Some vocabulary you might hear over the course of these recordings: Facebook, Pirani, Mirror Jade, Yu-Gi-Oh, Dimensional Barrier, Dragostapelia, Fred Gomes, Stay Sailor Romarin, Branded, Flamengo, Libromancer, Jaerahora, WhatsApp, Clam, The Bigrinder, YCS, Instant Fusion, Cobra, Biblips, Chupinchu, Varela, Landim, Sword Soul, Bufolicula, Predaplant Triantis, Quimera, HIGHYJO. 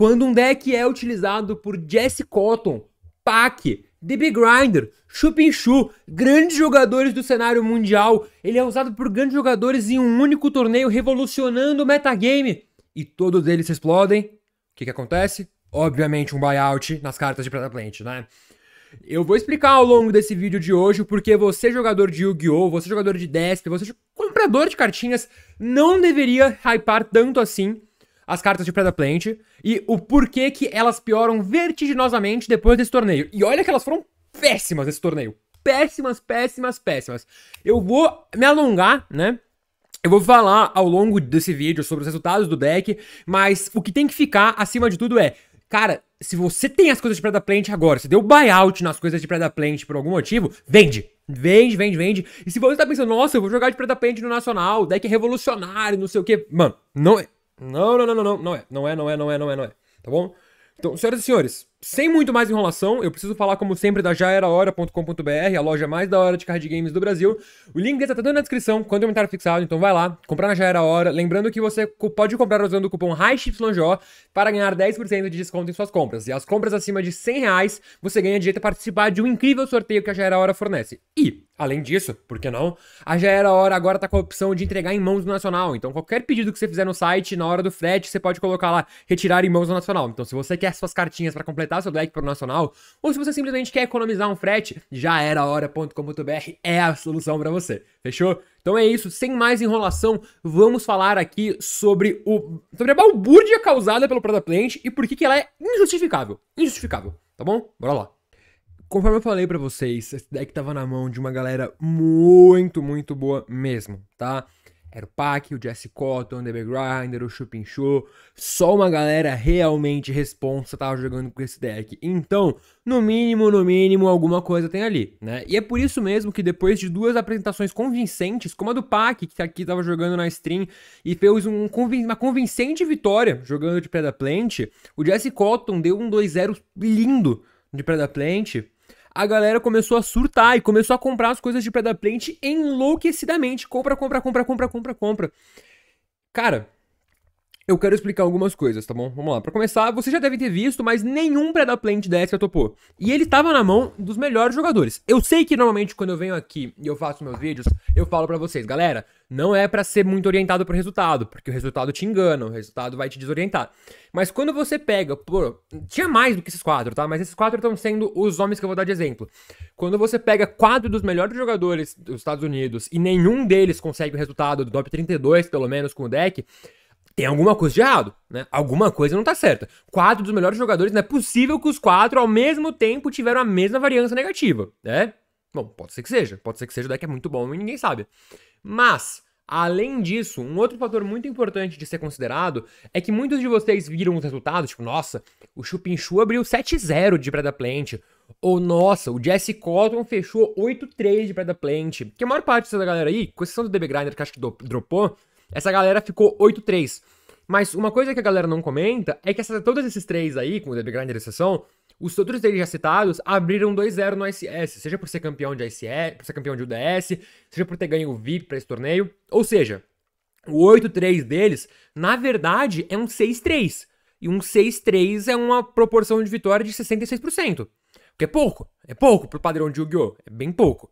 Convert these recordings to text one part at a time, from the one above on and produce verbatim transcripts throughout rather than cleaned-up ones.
Quando um deck é utilizado por Jesse Cotton, Pack, The Bigrinder, Chupinchu, grandes jogadores do cenário mundial, ele é usado por grandes jogadores em um único torneio, revolucionando o metagame, e todos eles explodem, o que que acontece? Obviamente um buyout nas cartas de Predaplant, né? Eu vou explicar ao longo desse vídeo de hoje porque você, jogador de Yu-Gi-Oh, você, jogador de Despia, você, comprador de cartinhas, não deveria hypar tanto assim as cartas de Predaplant e o porquê que elas pioram vertiginosamente depois desse torneio. E olha que elas foram péssimas nesse torneio. Péssimas, péssimas, péssimas. Eu vou me alongar, né? Eu vou falar ao longo desse vídeo sobre os resultados do deck, mas o que tem que ficar acima de tudo é... Cara, se você tem as coisas de Predaplant agora, se deu buyout nas coisas de Predaplant por algum motivo, vende. Vende, vende, vende. E se você tá pensando, nossa, eu vou jogar de Predaplant no Nacional, o deck é revolucionário, não sei o quê. Mano, não é. Não, não, não, não, não, não é. Não é, não é, não é, não é, não é. Tá bom? Então, senhoras e senhores, sem muito mais enrolação, eu preciso falar, como sempre, da jaerahora ponto com ponto br, a loja mais da hora de card games do Brasil. O link está tanto na descrição quanto no comentário fixado, então vai lá, comprar na Jaerahora. Lembrando que você pode comprar usando o cupom HIGHYJO para ganhar dez por cento de desconto em suas compras. E as compras acima de cem reais, você ganha direito a participar de um incrível sorteio que a Jaerahora fornece. E... além disso, por que não? A Jaerahora agora tá com a opção de entregar em mãos do Nacional. Então, qualquer pedido que você fizer no site, na hora do frete, você pode colocar lá, retirar em mãos do Nacional. Então, se você quer suas cartinhas para completar seu deck pro Nacional, ou se você simplesmente quer economizar um frete, jaerahora ponto com ponto br é a solução para você. Fechou? Então é isso, sem mais enrolação, vamos falar aqui sobre, o, sobre a balbúrdia causada pelo Predaplant e por que, que ela é injustificável. Injustificável, tá bom? Bora lá. Conforme eu falei pra vocês, esse deck tava na mão de uma galera muito, muito boa mesmo, tá? Era o Pack, o Jesse Cotton, The Bigrinder, o Chupinchu, só uma galera realmente responsa tava jogando com esse deck. Então, no mínimo, no mínimo, alguma coisa tem ali, né? E é por isso mesmo que depois de duas apresentações convincentes, como a do Pack, que aqui tava jogando na stream, e fez um convin- uma convincente vitória jogando de Predaplant, o Jesse Cotton deu um dois zero lindo de Predaplant. A galera começou a surtar e começou a comprar as coisas de Predaplant enlouquecidamente. Compra, compra, compra, compra, compra, compra. Cara, eu quero explicar algumas coisas, tá bom? Vamos lá. Pra começar, vocês já devem ter visto, mas nenhum Predaplant dessa topou. E ele tava na mão dos melhores jogadores. Eu sei que normalmente quando eu venho aqui e eu faço meus vídeos, eu falo pra vocês, galera, não é pra ser muito orientado pro resultado, porque o resultado te engana, o resultado vai te desorientar. Mas quando você pega, pô, tinha mais do que esses quadros, tá? Mas esses quadros estão sendo os homens que eu vou dar de exemplo. Quando você pega quadro dos melhores jogadores dos Estados Unidos e nenhum deles consegue o resultado do top trinta e dois, pelo menos, com o deck, tem alguma coisa de errado, né? Alguma coisa não tá certa. Quatro dos melhores jogadores, não é possível que os quatro, ao mesmo tempo, tiveram a mesma variância negativa, né? Bom, pode ser que seja. Pode ser que seja, o deck é muito bom e ninguém sabe. Mas, além disso, um outro fator muito importante de ser considerado é que muitos de vocês viram os resultados, tipo, nossa, o Chupinchu abriu sete zero de Predaplant, ou, nossa, o Jesse Cotton fechou oito três de Predaplant, que a maior parte dessa galera aí, com exceção do The Bigrinder, que acho que dropou, essa galera ficou oito três. Mas uma coisa que a galera não comenta é que essa, todos esses três aí, com o The Bigrinder exceção, os outros três já citados abriram dois zero no I C S. Seja por ser campeão de I C S, por ser campeão de U D S, seja por ter ganho o V I P pra esse torneio. Ou seja, o oito três deles, na verdade, é um seis três. E um seis três é uma proporção de vitória de sessenta e seis por cento. Que é pouco. É pouco pro padrão de Yu-Gi-Oh! É bem pouco.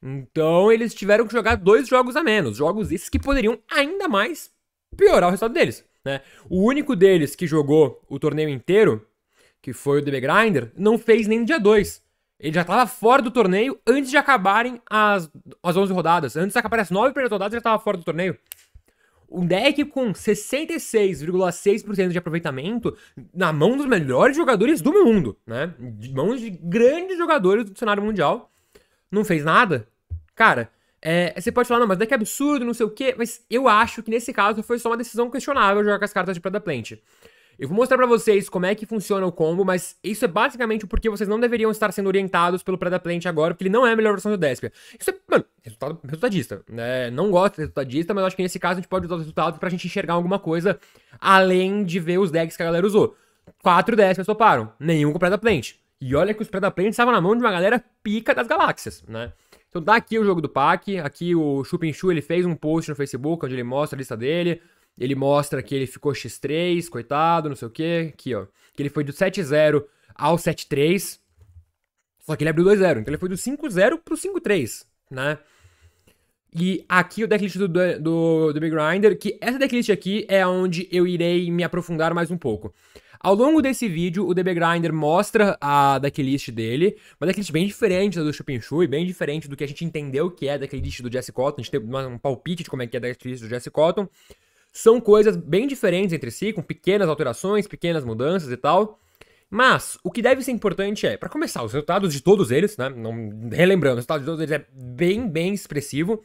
Então, eles tiveram que jogar dois jogos a menos. Jogos esses que poderiam ainda mais piorar o resultado deles, né? O único deles que jogou o torneio inteiro, que foi o The Bigrinder, não fez nem no dia dois. Ele já tava fora do torneio antes de acabarem as, as onze rodadas. Antes de acabarem as nove primeiras rodadas, ele já tava fora do torneio. Um deck com sessenta e seis vírgula seis por cento de aproveitamento na mão dos melhores jogadores do mundo, né? De mãos de grandes jogadores do cenário mundial. Não fez nada? Cara, é, você pode falar, não, mas daqui é absurdo, não sei o quê, mas eu acho que nesse caso foi só uma decisão questionável jogar com as cartas de Predaplant. Eu vou mostrar pra vocês como é que funciona o combo, mas isso é basicamente porque vocês não deveriam estar sendo orientados pelo Predaplant agora, porque ele não é a melhor versão do Despia. Isso é, mano, resultado, resultadista. É, não gosto de resultadista, mas acho que nesse caso a gente pode usar os resultados pra gente enxergar alguma coisa além de ver os decks que a galera usou. Quatro Despias toparam, nenhum com Predaplant. E olha que os Predaplant estavam na mão de uma galera pica das galáxias, né? Então tá aqui o jogo do Pack, aqui o Chupinchu, ele fez um post no Facebook onde ele mostra a lista dele, Ele mostra que ele ficou xis três, coitado, não sei o quê. Aqui, ó. Que ele foi do sete zero ao sete três. Só que ele abriu dois zero. Então ele foi do cinco zero pro cinco três, né? E aqui o decklist do, do, do Bigrinder, que essa decklist aqui é onde eu irei me aprofundar mais um pouco. Ao longo desse vídeo, o The Bigrinder mostra a decklist dele, uma decklist bem diferente da do Chupinchu e bem diferente do que a gente entendeu que é a decklist do Jesse Cotton. A gente tem um palpite de como é que é a decklist do Jesse Cotton. São coisas bem diferentes entre si, com pequenas alterações, pequenas mudanças e tal. Mas o que deve ser importante é, para começar, os resultados de todos eles, né? Não, relembrando, os resultados de todos eles é bem, bem expressivo.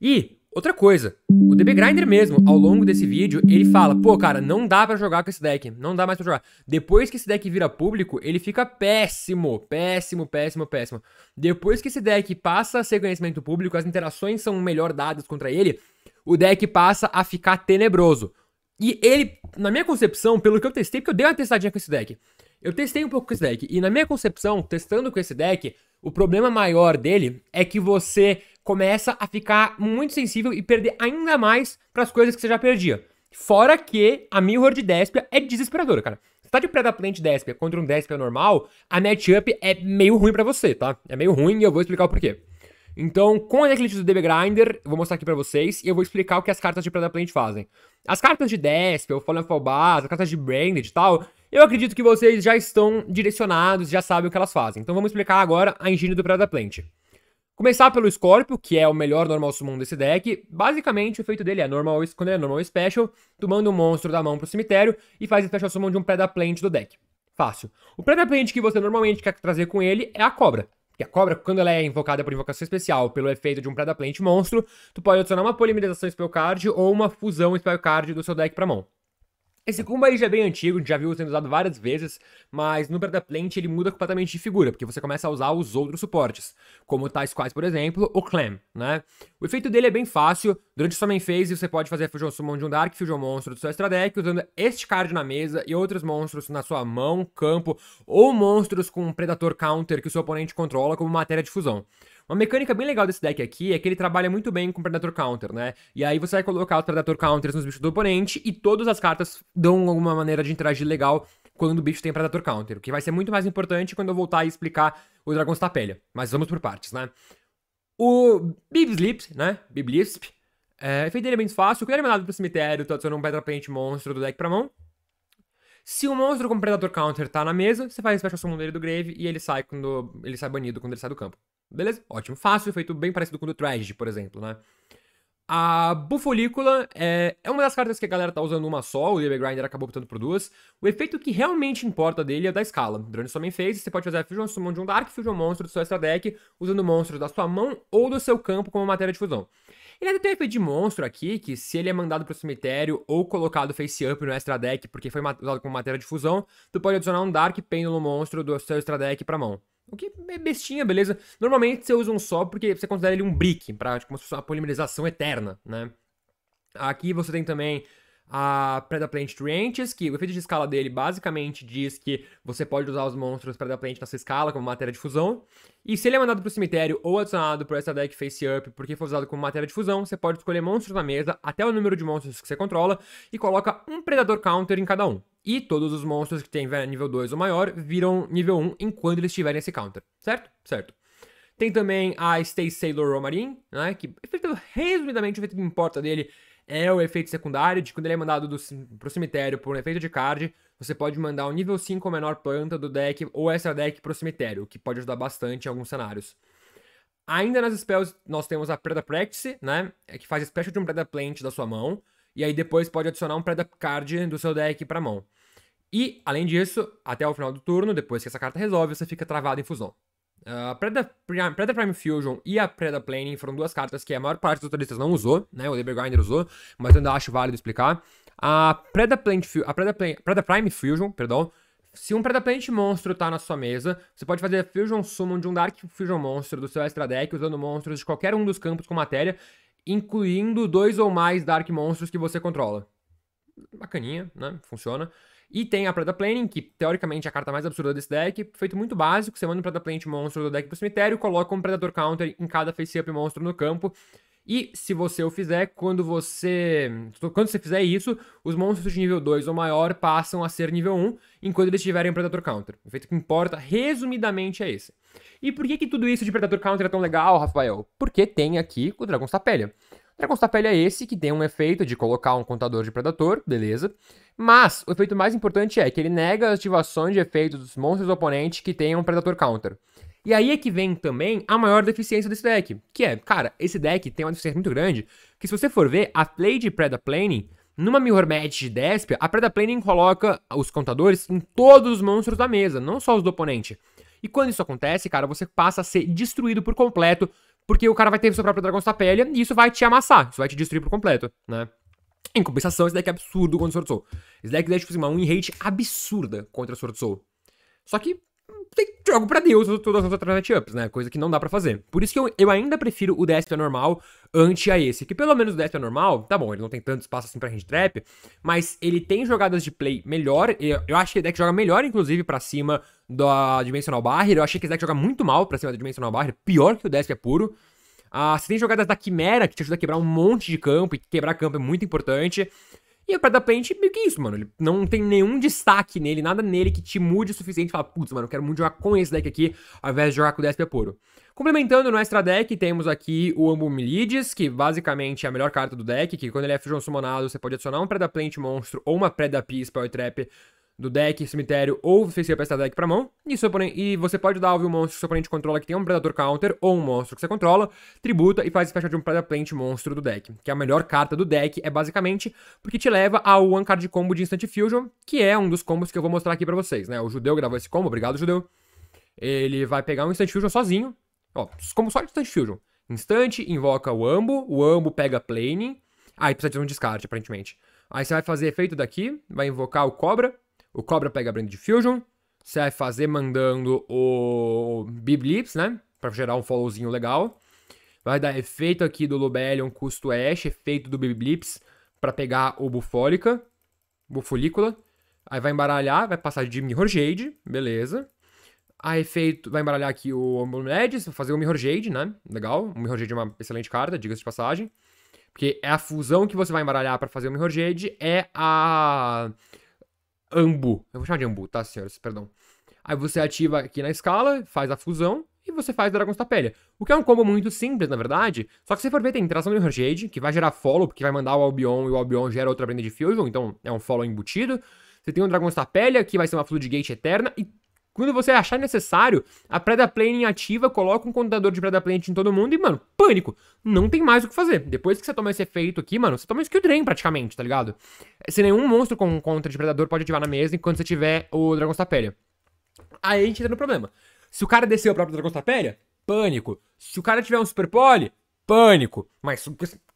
E outra coisa, o The Bigrinder mesmo, ao longo desse vídeo, ele fala, pô, cara, não dá pra jogar com esse deck, não dá mais pra jogar. Depois que esse deck vira público, ele fica péssimo, péssimo, péssimo, péssimo. Depois que esse deck passa a ser conhecimento público, as interações são melhor dadas contra ele, o deck passa a ficar tenebroso. E ele, na minha concepção, pelo que eu testei, porque eu dei uma testadinha com esse deck, eu testei um pouco com esse deck, e na minha concepção, testando com esse deck, o problema maior dele é que você começa a ficar muito sensível e perder ainda mais para as coisas que você já perdia. Fora que a Mirror de Despia é desesperadora, cara. Se tá de Predaplant Despia contra um Despia normal, a matchup é meio ruim para você, tá? É meio ruim e eu vou explicar o porquê. Então, com a decklist do The Bigrinder, vou mostrar aqui pra vocês, e eu vou explicar o que as cartas de Predaplant fazem. As cartas de Despia, o Fallen Fall Base, as cartas de Branded e tal, eu acredito que vocês já estão direcionados, já sabem o que elas fazem. Então vamos explicar agora a engine do Predaplant. Começar pelo Scorpio, que é o melhor normal summon desse deck. Basicamente, o efeito dele é normal, quando ele é normal special, tu manda um monstro da mão pro cemitério e faz special summon de um Predaplant do deck. Fácil. O Predaplant que você normalmente quer trazer com ele é a Cobra. Que a Cobra, quando ela é invocada por invocação especial pelo efeito de um Predaplant monstro, tu pode adicionar uma polimerização Spellcard ou uma fusão Spellcard do seu deck pra mão. Esse combo aí já é bem antigo, a gente já viu sendo usado várias vezes, mas no Predaplant ele muda completamente de figura, porque você começa a usar os outros suportes, como tais quais, por exemplo, o Clam, né? O efeito dele é bem fácil, durante sua main phase você pode fazer a Fusion Summon de um Dark Fusion Monstro do seu extra deck, usando este card na mesa e outros monstros na sua mão, campo, ou monstros com um Predator Counter que o seu oponente controla como matéria de fusão. Uma mecânica bem legal desse deck aqui é que ele trabalha muito bem com Predator Counter, né? E aí você vai colocar os Predator Counters nos bichos do oponente e todas as cartas dão alguma maneira de interagir legal quando o bicho tem Predator Counter, o que vai ser muito mais importante quando eu voltar e explicar o Dragostapelia. Mas vamos por partes, né? O Biblips, né? Biblips. É, efeito dele é bem fácil. Quando ele é mandado pro cemitério, tu adiciona um Predaplant monstro do deck pra mão. Se um monstro com Predator Counter tá na mesa, você faz a Special Summon dele do Grave e ele sai, quando, ele sai banido quando ele sai do campo. Beleza? Ótimo. Fácil, feito bem parecido com o do Tragedy, por exemplo, né? A Bufolicula é, é uma das cartas que a galera tá usando uma só, o The Bigrinder acabou optando por duas. O efeito que realmente importa dele é da escala. Durante sua main phase, você pode fazer a Fusion Summon de um Dark Fusion Monstro do seu extra deck, usando monstros da sua mão ou do seu campo como matéria de fusão. Ele ainda tem um efeito de monstro aqui, que se ele é mandado pro cemitério ou colocado face up no extra deck porque foi usado como matéria de fusão, tu pode adicionar um Dark Pendulum Monstro do seu extra deck pra mão. O que é bestinha, beleza? Normalmente você usa um só porque você considera ele um brick, pra, tipo, como se fosse uma polimerização eterna, né? Aqui você tem também a Predaplant Triantis, que o efeito de escala dele basicamente diz que você pode usar os monstros Predaplant na sua escala como matéria de fusão. E se ele é mandado pro cemitério ou adicionado pro extra deck face up porque foi usado como matéria de fusão, você pode escolher monstros na mesa até o número de monstros que você controla e coloca um Predator Counter em cada um. E todos os monstros que têm nível dois ou maior viram nível um enquanto eles tiverem esse counter, certo? Certo. Tem também a Stay Sailor Romarin, né, que resumidamente o efeito que importa dele é o efeito secundário de quando ele é mandado do, pro cemitério por um efeito de card, você pode mandar um nível cinco ou menor planta do deck ou extra deck pro cemitério, o que pode ajudar bastante em alguns cenários. Ainda nas spells nós temos a Preda Practice, né, que faz special de um Predaplant da sua mão, e aí depois pode adicionar um Predap Card do seu deck pra mão. E, além disso, até o final do turno, depois que essa carta resolve, você fica travado em fusão. A Preda Prime, Preda Prime Fusion e a Preda Planning foram duas cartas que a maior parte dos autoristas não usou, né? O The Bigrinder usou, mas eu ainda acho válido explicar. A Preda, Plant, a Preda, Plan, Preda Prime Fusion, perdão, se um Predaplant monstro tá na sua mesa, você pode fazer a Fusion Summon de um Dark Fusion Monstro do seu extra deck, usando monstros de qualquer um dos campos com matéria, incluindo dois ou mais Dark Monstros que você controla. Bacaninha, né? Funciona. E tem a Preda Planning, que teoricamente é a carta mais absurda desse deck. Feito muito básico, você manda um Predaplant monstro do deck pro cemitério, coloca um Predator Counter em cada face-up monstro no campo. E se você o fizer, quando você quando você fizer isso, os monstros de nível dois ou maior passam a ser nível um, enquanto eles tiverem um Predator Counter. O efeito que importa, resumidamente, é esse. E por que, que tudo isso de Predator Counter é tão legal, Rafael? Porque tem aqui o Dragostapelia. O Dragostapelia é esse que tem um efeito de colocar um contador de Predator, beleza. Mas o efeito mais importante é que ele nega as ativações de efeitos dos monstros do oponente que tenham um Predator Counter. E aí é que vem também a maior deficiência desse deck, que é, cara, esse deck tem uma deficiência muito grande, que se você for ver, a play de Predator Planning, numa Mirror Match de Despia, a Predator Planning coloca os contadores em todos os monstros da mesa, não só os do oponente. E quando isso acontece, cara, você passa a ser destruído por completo, porque o cara vai ter sua própria Dragostapelia e isso vai te amassar, isso vai te destruir por completo, né? Em compensação, esse deck é absurdo contra o Sword Soul. Esse deck é tipo uma win-rate absurda contra o Sword Soul. Só que tem jogo pra Deus todas as outras matchups, né? Coisa que não dá pra fazer. Por isso que eu, eu ainda prefiro o Despia normal ante a esse. Que pelo menos o Despia normal, tá bom, ele não tem tanto espaço assim pra hand trap, mas ele tem jogadas de play melhor. Eu, eu acho que o deck joga melhor, inclusive, pra cima da Dimensional Barrier. Eu achei que esse deck joga muito mal pra cima da Dimensional Barrier, pior que o Despia puro. Ah, você tem jogadas da Quimera, que te ajuda a quebrar um monte de campo, e quebrar campo é muito importante. E o Predaplant meio que isso, mano, ele não tem nenhum destaque nele, nada nele que te mude o suficiente e fala, putz, mano, eu quero muito jogar com esse deck aqui, ao invés de jogar com o Despia puro. Complementando nossa deck, temos aqui o Ambulides, que basicamente é a melhor carta do deck, que quando ele é Fusion summonado, você pode adicionar um Predaplant monstro ou uma Predapia Spell Trap do deck, cemitério ou feiticeiro pra essa deck pra mão, e, seu oponente, e você pode dar alvo um monstro que seu oponente controla que tem um Predator Counter, ou um monstro que você controla, tributa e faz special de um Predaplant monstro do deck, que é a melhor carta do deck, é basicamente porque te leva ao One Card Combo de Instant Fusion, que é um dos combos que eu vou mostrar aqui pra vocês, né? O Judeu gravou esse combo, obrigado, Judeu. Ele vai pegar um Instant Fusion sozinho, ó, como só de Instant Fusion. Instant, invoca o Ambo, o Ambo pega Plane, aí precisa de um descarte, aparentemente. Aí você vai fazer efeito daqui, vai invocar o Cobra, o Cobra pega a Branded Fusion, você vai fazer mandando o Biblips, né? Pra gerar um followzinho legal. Vai dar efeito aqui do Lobelion, custo Ash, efeito do Biblips pra pegar o Bufólica, Bufolicula. Aí vai embaralhar, vai passar de Mirror Jade, beleza. Aí efeito, vai embaralhar aqui o Ambulides, vai fazer o Mirror Jade, né? Legal, o Mirror Jade é uma excelente carta, diga-se de passagem. Porque é a fusão que você vai embaralhar pra fazer o Mirror Jade, é a... Ambu, eu vou chamar de Ambu, tá, senhores? Perdão. Aí você ativa aqui na escala, faz a fusão e você faz Dragostapelia. O que é um combo muito simples, na verdade. Só que se você for ver, tem interação do Mirror Jade, que vai gerar follow, porque vai mandar o Albion e o Albion gera outra Branded Fusion, então é um follow embutido. Você tem o Dragostapelia, que vai ser uma Floodgate eterna. E quando você achar necessário, a Predaplant ativa, coloca um contador de Predaplant em todo mundo e, mano, pânico. Não tem mais o que fazer. Depois que você toma esse efeito aqui, mano, você toma um skill drain praticamente, tá ligado? Se nenhum monstro com contra de Predador pode ativar na mesa enquanto você tiver o Dragostapelia. Aí a gente entra no problema. Se o cara descer o próprio Dragostapelia, pânico. Se o cara tiver um Super Poly, pânico. Mas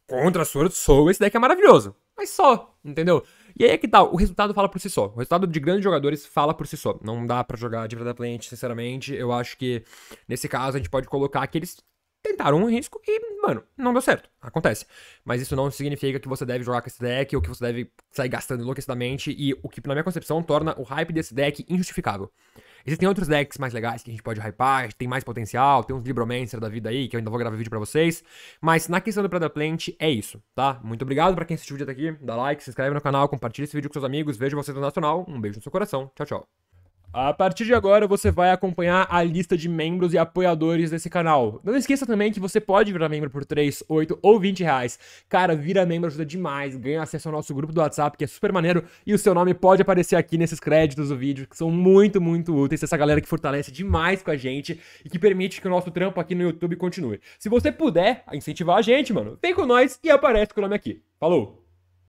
contra a Sword Soul, esse deck é maravilhoso. Mas só, entendeu? E aí é que tal, o resultado fala por si só. O resultado de grandes jogadores fala por si só. Não dá pra jogar de Predaplant, sinceramente. Eu acho que, nesse caso, a gente pode colocar que eles tentaram um risco e, mano, não deu certo. Acontece. Mas isso não significa que você deve jogar com esse deck ou que você deve sair gastando enlouquecidamente. E o que, na minha concepção, torna o hype desse deck injustificável. Existem outros decks mais legais que a gente pode hypar, tem mais potencial, tem uns Libromancer da vida aí, que eu ainda vou gravar vídeo pra vocês. Mas na questão do Predaplant, é isso, tá? Muito obrigado pra quem assistiu o vídeo até aqui, dá like, se inscreve no canal, compartilha esse vídeo com seus amigos, vejo vocês no Nacional, um beijo no seu coração, tchau, tchau. A partir de agora, você vai acompanhar a lista de membros e apoiadores desse canal. Não esqueça também que você pode virar membro por três, oito ou vinte reais. Cara, vira membro ajuda demais, ganha acesso ao nosso grupo do WhatsApp, que é super maneiro, e o seu nome pode aparecer aqui nesses créditos do vídeo, que são muito, muito úteis. Essa galera que fortalece demais com a gente e que permite que o nosso trampo aqui no YouTube continue. Se você puder incentivar a gente, mano, vem com nós e aparece com o nome aqui. Falou!